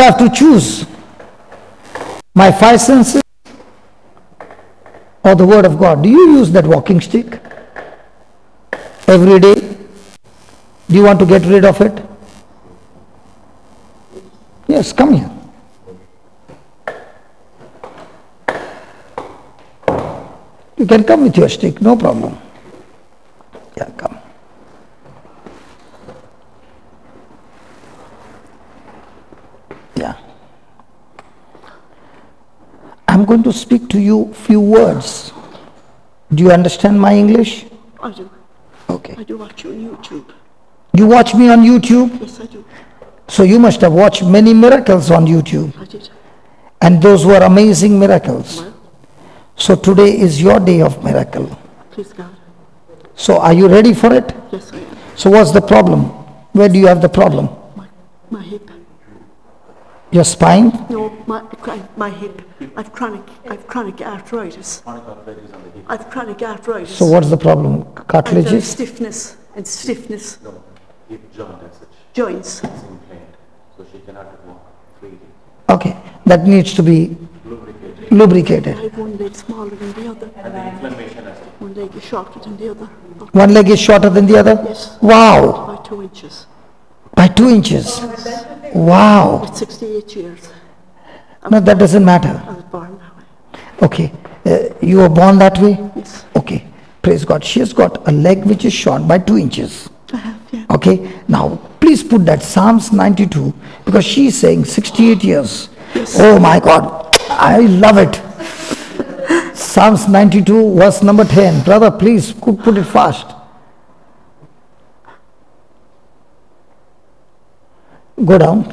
So I have to choose my five senses or the Word of God. Do you use that walking stick every day? Do you want to get rid of it? Yes, come here. You can come with your stick, no problem. Yeah, come. Yeah. I'm going to speak to you few words. Do you understand my English? I do. Okay. I do watch you on YouTube. You watch me on YouTube? Yes, I do. So you must have watched many miracles on YouTube. I did. And those were amazing miracles. Well, so today is your day of miracle. Please God. So are you ready for it? Yes, I am. So what's the problem? Where do you have the problem? My hip. Your spine? No, my hip. I've chronic arthritis. Chronic arthritis on the hip. I've chronic arthritis. So what's the problem? Cartilages? And stiffness. No, hip joint as such. Joints. It's impaired, so she cannot walk freely. Okay, that needs to be lubricated. I have one leg smaller than the other. And the inflammation has to be. One leg is shorter than the other. One leg is shorter than the other? Yes. Wow. By 2 inches. By 2 inches? Wow. At 68 years. No, that doesn't matter. I was born that way. Okay. You were born that way? Yes. Okay. Praise God. She has got a leg which is short by 2 inches. I have, yeah. Okay. Now, please put that Psalms 92, because she is saying 68 years. Yes. Oh my God, I love it. Psalms 92, verse number 10. Brother, please put it fast. Go down.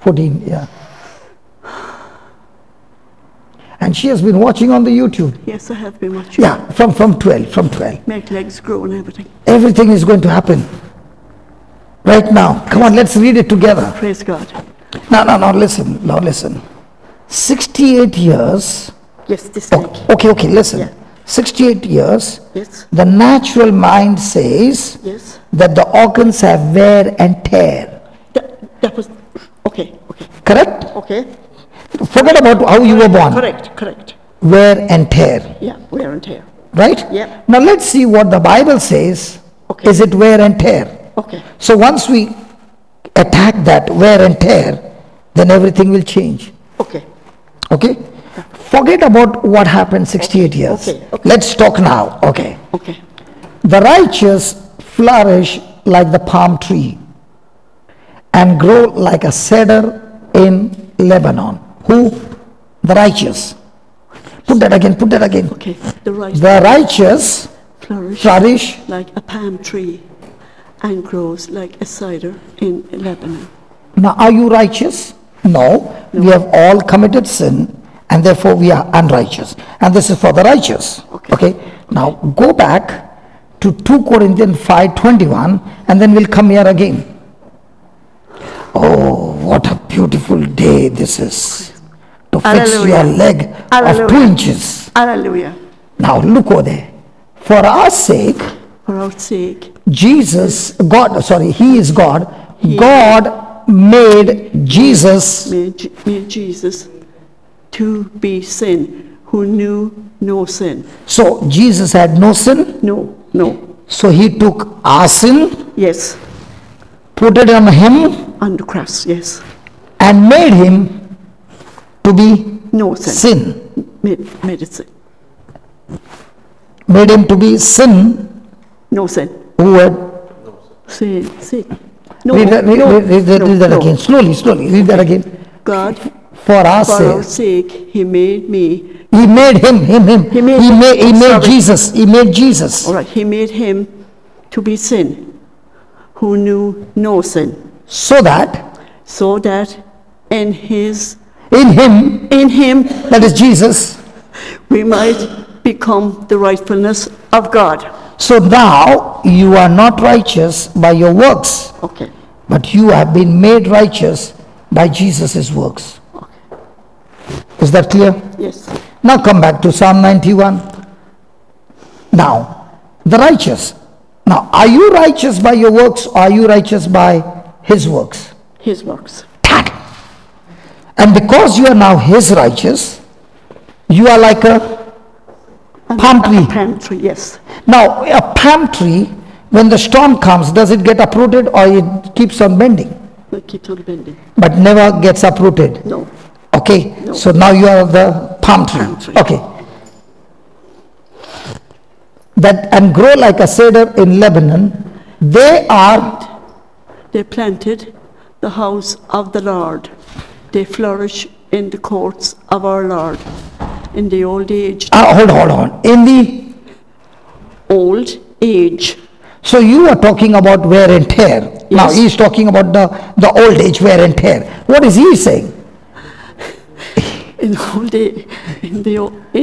14, yeah. And she has been watching on the YouTube. Yes, I have been watching. Yeah, from 12. Make legs grow and everything. Everything is going to happen. Right now. Come on, let's read it together. Praise God. No, listen. Now listen. 68 years. Yes, this thing. Oh, okay, listen. Yeah. 68 years. Yes. The natural mind says, yes, that the organs have wear and tear. That was okay. Correct? Okay. Forget about how you were born. Correct. Wear and tear. Yeah, wear and tear. Right? Yeah. Now let's see what the Bible says. Okay. Is it wear and tear? Okay. So once we attack that wear and tear, then everything will change. Okay? Forget about what happened 68 years. Okay. Let's talk now. Okay. The righteous flourish like the palm tree and grow like a cedar in Lebanon. Who? The righteous. Put that again. Okay. The righteous flourish like a palm tree and grows like a cedar in Lebanon. Now, are you righteous? No. We have all committed sin and therefore we are unrighteous. And this is for the righteous. Okay? Now, go back to 2 Corinthians 5:21 and then we'll come here again. Oh, what a beautiful day this is. To fix your leg of 2 inches. Hallelujah. Now look over there. For our sake, He is God. God made Jesus to be sin, who knew no sin. So Jesus had no sin? No. So He took our sin? Yes. Put it on Him? On the cross, yes. And made Him to be no sin. Made it sin. Made Him to be sin. No sin. Who had sin. Read that again. Slowly. Read that again. God, for our sake, He made me. He made Him. He made Jesus. All right. He made Him to be sin, who knew no sin. So that in Him, that is Jesus, we might become the rightfulness of God. So now you are not righteous by your works. Okay. But you have been made righteous by Jesus' works. Okay. Is that clear? Yes. Now come back to Psalm 91. Now, the righteous. Now, are you righteous by your works or are you righteous by His works? His works. That And because you are now his righteous, you are like a palm tree. A palm tree, yes. Now, a palm tree, when the storm comes, does it get uprooted or it keeps on bending? It keeps on bending. But never gets uprooted? No. Okay, no. So now you are the palm tree. Palm tree. Okay. That and grow like a cedar in Lebanon. They planted the house of the Lord. They flourish in the courts of our Lord. In the old age. Hold on. In the old age. So you are talking about wear and tear. Yes. Now he's talking about the old age wear and tear. What is he saying? In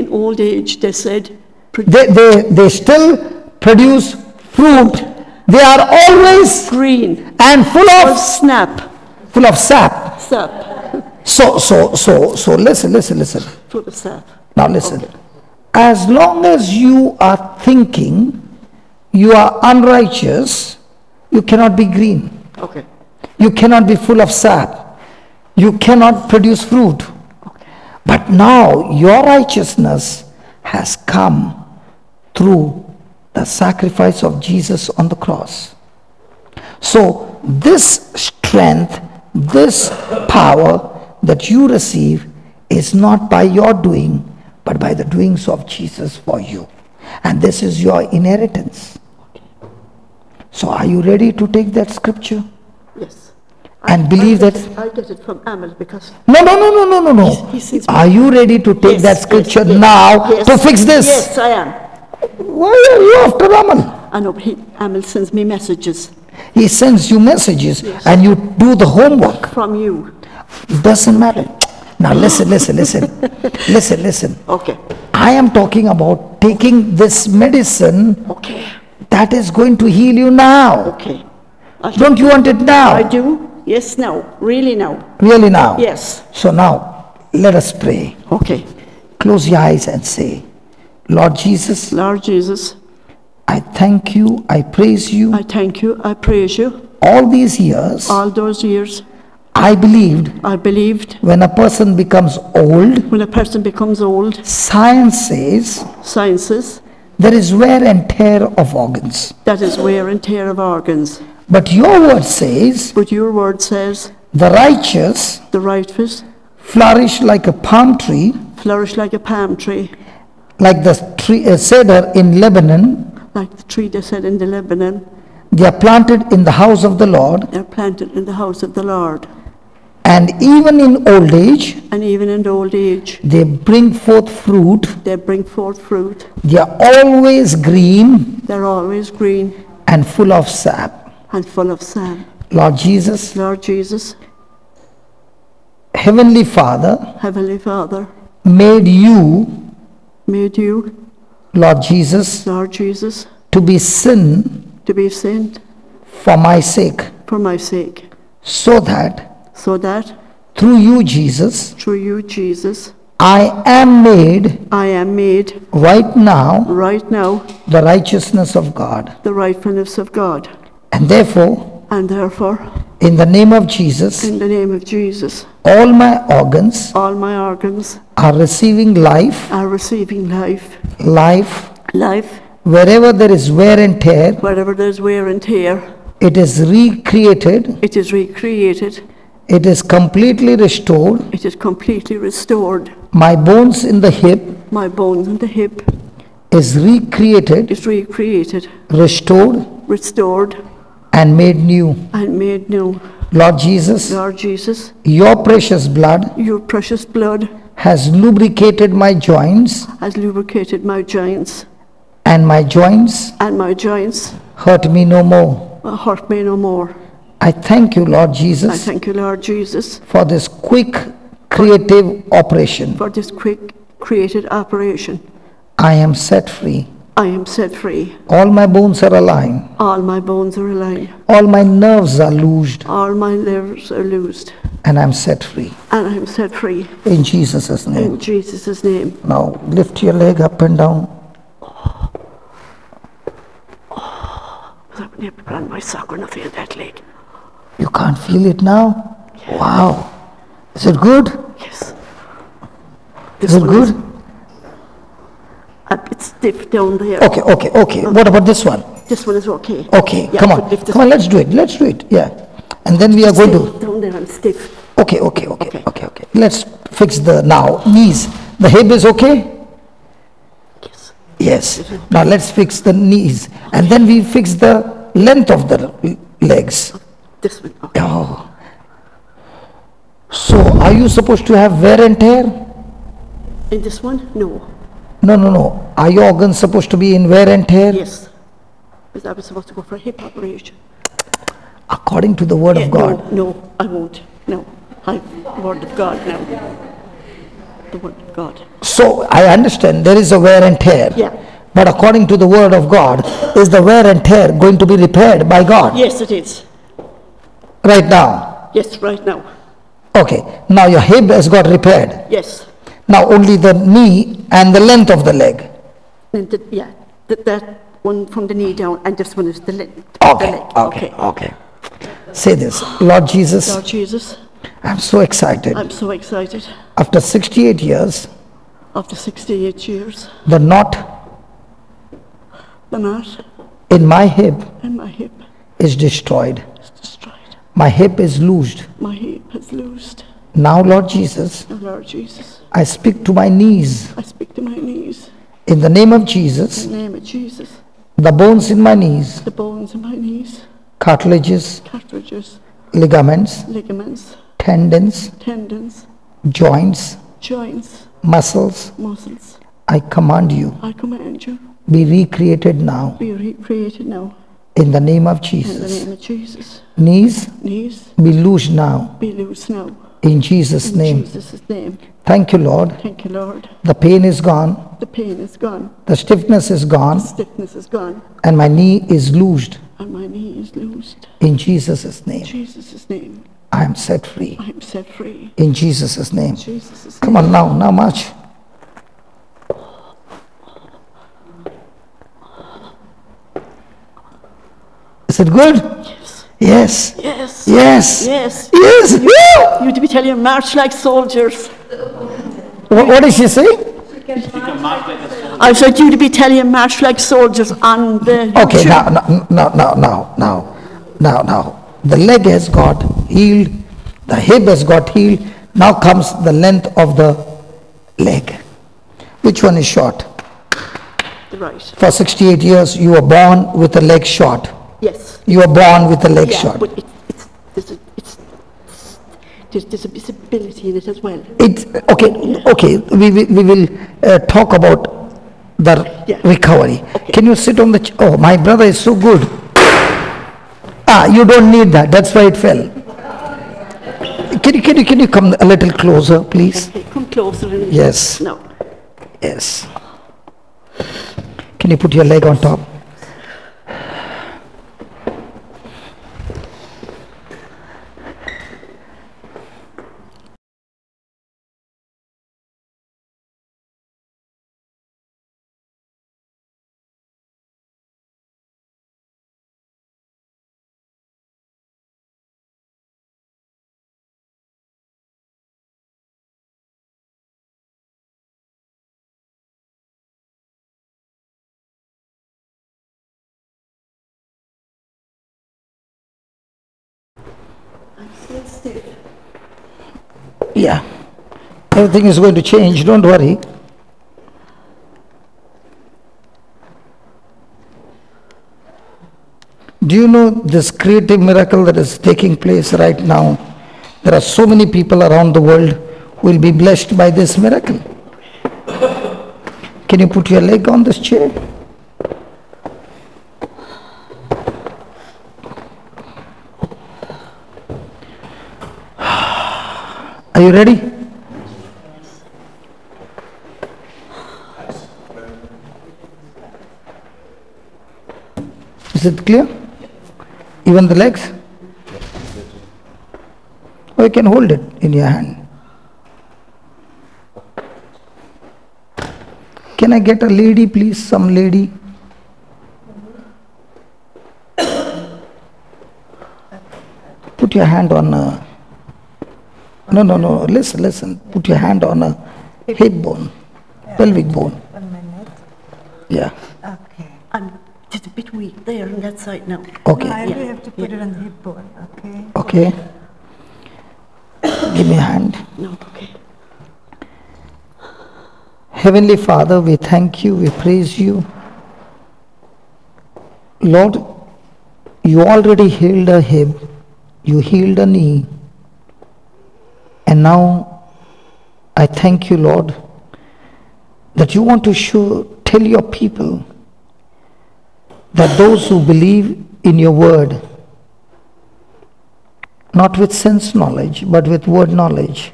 old age, they said. They still produce fruit. They are always green and full of sap. So listen. Full of sap. Now listen. Okay. As long as you are thinking you are unrighteous, you cannot be green. Okay. You cannot be full of sap. You cannot produce fruit. Okay. But now your righteousness has come through the sacrifice of Jesus on the cross. So this strength, this power that you receive is not by your doing, but by the doings of Jesus for you. And this is your inheritance. So are you ready to take that scripture? Yes. And believe that... I get it from Amal because... No. Are you ready to take that scripture now to fix this? Yes, I am. Why are you after Amal? I know, but Amal sends me messages. He sends you messages and you do the homework. From you. Doesn't matter. Now listen. Okay. I am talking about taking this medicine that is going to heal you now. Okay. Don't you want it now? I do. Yes, now. Really now. Really now? Yes. So now, let us pray. Okay. Close your eyes and say, Lord Jesus. Lord Jesus. I thank you. I praise you. I thank you. I praise you. All these years. All those years. I believed. When a person becomes old. Science says. There is wear and tear of organs. But your word says. The righteous. Flourish like a palm tree. Like the tree cedar in Lebanon. Like the tree they said in the Lebanon. They are planted in the house of the Lord. And even in old age. They bring forth fruit. They are always green. And full of sap. Lord Jesus. Heavenly Father. Made you. Lord Jesus. To be sin. For my sake. So that. Through you, Jesus. I am made. Right now. The righteousness of God. And therefore, in the name of Jesus, all my organs are receiving life. Wherever there is wear and tear, it is recreated. It is completely restored. My bones in the hip is recreated. Restored. And made new. Lord Jesus. Your precious blood has lubricated my joints. And my joints hurt me no more. I thank you, Lord Jesus. For this quick creative operation. I am set free. All my bones are aligned. All my nerves are loosed. And I'm set free. In Jesus' name. Now lift your leg up and down. I would never run my sock and feel that leg. You can't feel it now? Yeah. Wow. Is it good? Is it good? A bit stiff down there. Okay. What about this one? This one is okay. Okay, yeah, come on, let's do it. Let's do it. Yeah. And then we are going to down there and stiff. Okay. Let's fix the knees. The hip is okay? Yes. Now let's fix the knees. And then we fix the length of the legs. This one. Okay. Oh. So are you supposed to have wear and tear? In this one? No. No. Are your organs supposed to be in wear and tear? Yes. Because I was supposed to go for a hip operation. According to the Word of God. No, I won't. No. I have the Word of God now. The Word of God. So I understand there is a wear and tear. Yeah. But according to the Word of God, is the wear and tear going to be repaired by God? Yes, it is. Right now? Yes, right now. Okay. Now your hip has got repaired. Yes. Now only the knee and the length of the leg. Yeah. That one from the knee down, and this one is the length of the leg. Okay. Say this, Lord Jesus. Lord Jesus. I'm so excited. I'm so excited. After 68 years. After 68 years. The knot. The knot. In my hip. In my hip. Is destroyed. Is destroyed. My hip is loosed. My hip is loosed. Now, Lord Jesus. Now, Lord Jesus. I speak to my knees. I speak to my knees. In the name of Jesus. In the name of Jesus. The bones in my knees. The bones in my knees. Cartilages. Cartilages. Ligaments. Ligaments. Tendons. Tendons. Joints. Joints. Muscles. Muscles. I command you. I command you. Be recreated now. Be recreated now. In the name of Jesus. In the name of Jesus. Knees. Knees. Be loose now. Be loose now. In Jesus' name. In Jesus' name. Thank you, Lord. Thank you, Lord. The pain is gone. The pain is gone. The stiffness is gone. The stiffness is gone. And my knee is loosed. And my knee is loosed. In Jesus' name. In Jesus' name. I am set free. I am set free. In Jesus' name. Jesus' name. Come on now. Now march. Is it good? Yes. Yes. Yes. Yes. Yes. You need to be telling you march like soldiers. What did she say? I said you to be telling you march like soldiers on the. Okay. Now. The leg has got healed. The hip has got healed. Now comes the length of the leg. Which one is short? The right. For 68 years, you were born with a leg short. Yes. You are born with a leg short. But there's a disability in it as well. We will talk about the recovery. Okay. Can you sit on the oh, my brother is so good. You don't need that. That's why it fell. Can you come a little closer, please? Okay, come closer. Yes. No. Yes. Can you put your leg on top? Yeah, everything is going to change, don't worry. Do you know this creative miracle that is taking place right now? There are so many people around the world who will be blessed by this miracle. Can you put your leg on this chair? Are you ready? Is it clear? Even the legs? Or you can hold it in your hand. Can I get a lady, please? Some lady? Put your hand on a... No. Listen. Put your hand on a hip bone, pelvic bone. 1 minute. Yeah. Okay. I'm just a bit weak there on that side now. Okay. I will have to put it on the hip bone. Okay. Okay. Give me a hand. No, okay. Heavenly Father, we thank you, we praise you. Lord, you already healed a hip, you healed a knee, and now I thank you, Lord, that you want to tell your people that those who believe in your word, not with sense knowledge, but with word knowledge,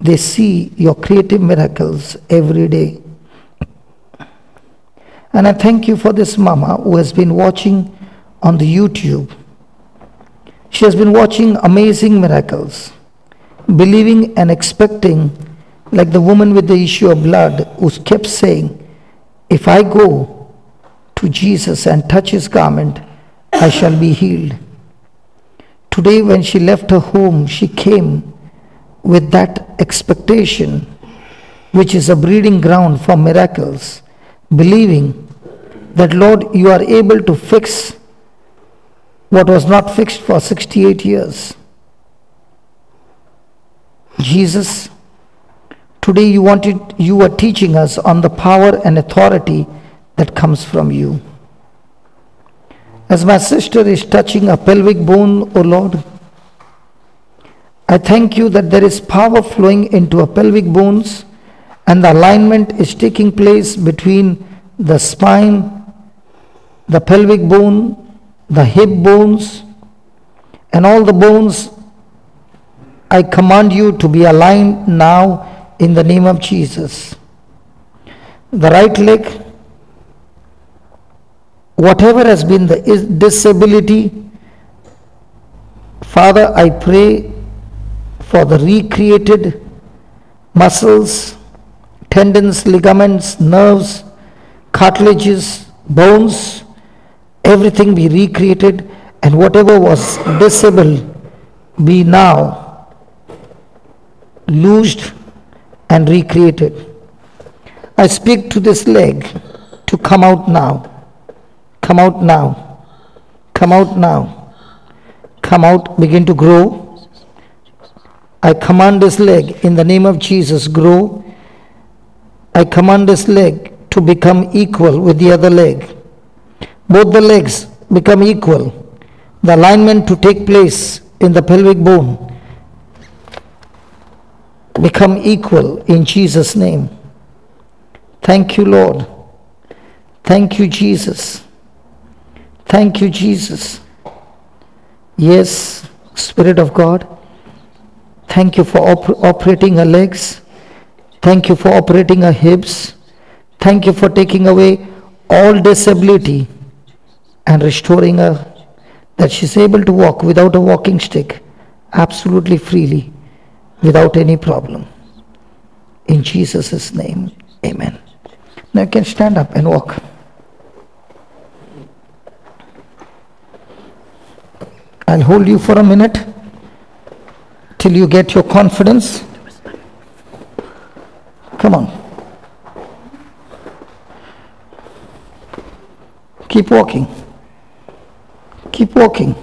they see your creative miracles every day. And I thank you for this mama who has been watching on the YouTube. She has been watching amazing miracles, believing and expecting, like the woman with the issue of blood who kept saying, if I go to Jesus and touch his garment, I shall be healed. Today when she left her home, she came with that expectation, which is a breeding ground for miracles, believing that, Lord, you are able to fix what was not fixed for 68 years. Jesus, today you are teaching us on the power and authority that comes from you. As my sister is touching a pelvic bone, O Lord, I thank you that there is power flowing into our pelvic bones and the alignment is taking place between the spine, the pelvic bone, the hip bones, and all the bones. I command you to be aligned now in the name of Jesus. The right leg, whatever has been the disability, Father, I pray for the recreated muscles, tendons, ligaments, nerves, cartilages, bones, everything be recreated, and whatever was disabled be now loosed and recreated. I speak to this leg to come out now, come out now, come out now, come out, begin to grow. I command this leg in the name of Jesus, grow. I command this leg to become equal with the other leg. Both the legs become equal. The alignment to take place in the pelvic bone become equal in Jesus' name. Thank you, Lord. Thank you, Jesus. Thank you, Jesus. Yes, Spirit of God. Thank you for operating her legs. Thank you for operating her hips. Thank you for taking away all disability and restoring her, that she's able to walk without a walking stick, absolutely freely, without any problem. In Jesus' name, amen. Now you can stand up and walk. I'll hold you for a minute till you get your confidence. Come on. Keep walking. Keep walking.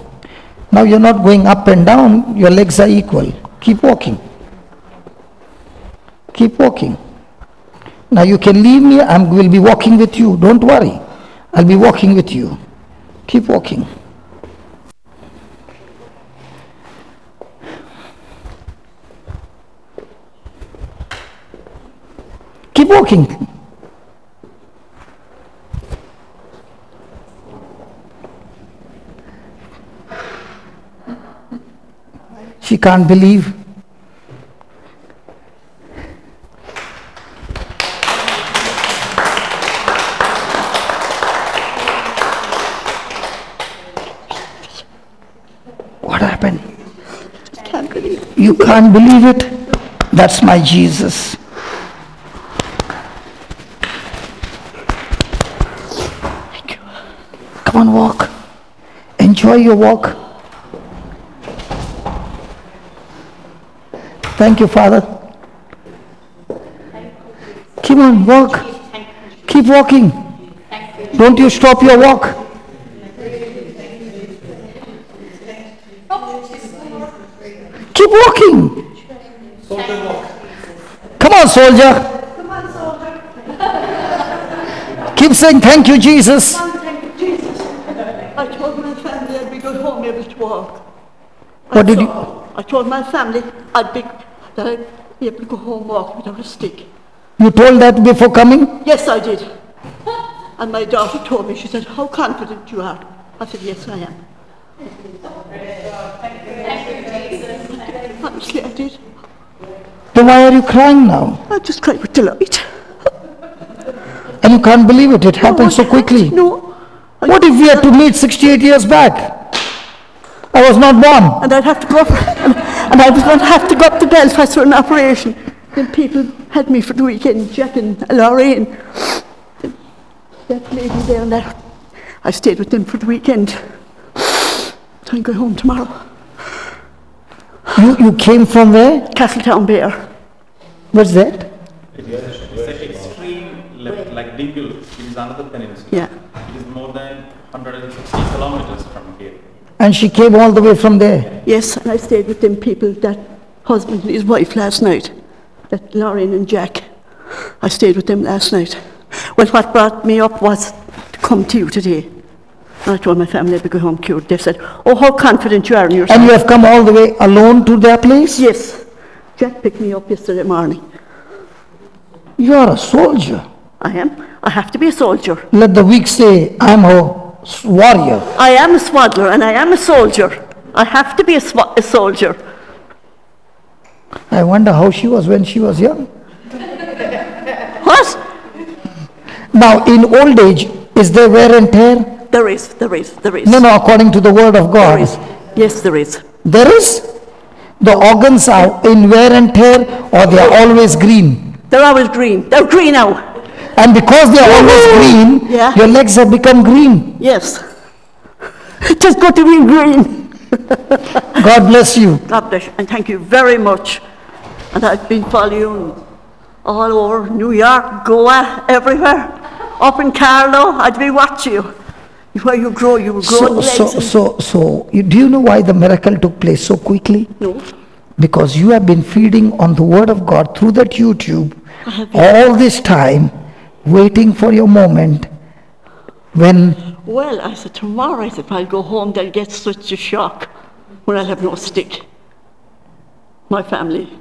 Now you're not going up and down, your legs are equal. Keep walking. Keep walking. Now you can leave me, I will be walking with you. Don't worry. I'll be walking with you. Keep walking. Keep walking. She can't believe. What happened? Can't believe. You can't believe it? That's my Jesus. Come on, walk. Enjoy your walk. Thank you, Father. Keep on, walk. Keep walking. Don't you stop your walk. Keep walking. Come on, soldier. Keep saying, thank you, Jesus. Thank you, Jesus. I told my family I'd be going home able to walk. I told my family I'd be able to go home walk without a stick. You told that before coming? Yes, I did. And my daughter told me, she said, how confident you are. I said, yes, I am. Honestly, I did. Then why are you crying now? I just cried with delight. And you can't believe it, it happened so quickly. No. What if we had to meet 68 years back? I was not born. And I'd have to go up, and I was going to have to go up to Belfast for an operation. Then people had me for the weekend, Jack and Lorraine. That lady there and that. I stayed with them for the weekend. I'll go home tomorrow. You came from where? Castletown Bear. What's that? Like Dingle, it is another peninsula. Yeah. It is more than 160 kilometers from here. And she came all the way from there? Yes, and I stayed with them people, that husband and his wife last night, that Lauren and Jack. I stayed with them last night. Well, what brought me up was to come to you today. And I told my family I'd be going home cured. They said, oh, how confident you are in yourself. And you have come all the way alone to their place? Yes. Jack picked me up yesterday morning. You are a soldier. I am. I have to be a soldier. Let the weak say, I am a warrior. I am a swaddler and I am a soldier. I have to be a soldier. I wonder how she was when she was young. What? Now, in old age, is there wear and tear? There is. No, according to the word of God. There is. Yes, there is. There is? The organs are in wear and tear, or they are always green? They're always green. They're green now. And because they are always green, yeah. Your legs have become green. Yes. Just got to be green. God bless you. God bless you. And thank you very much. And I've been following all over New York, Goa, everywhere. Up in Carlow, I'd be watching you. Where you grow, you will grow. Do you know why the miracle took place so quickly? No. Because you have been feeding on the Word of God through that YouTube all this time, waiting for your moment when... Well, I said, tomorrow, I said, if I go home, they'll get such a shock when I'll have no stick. My family.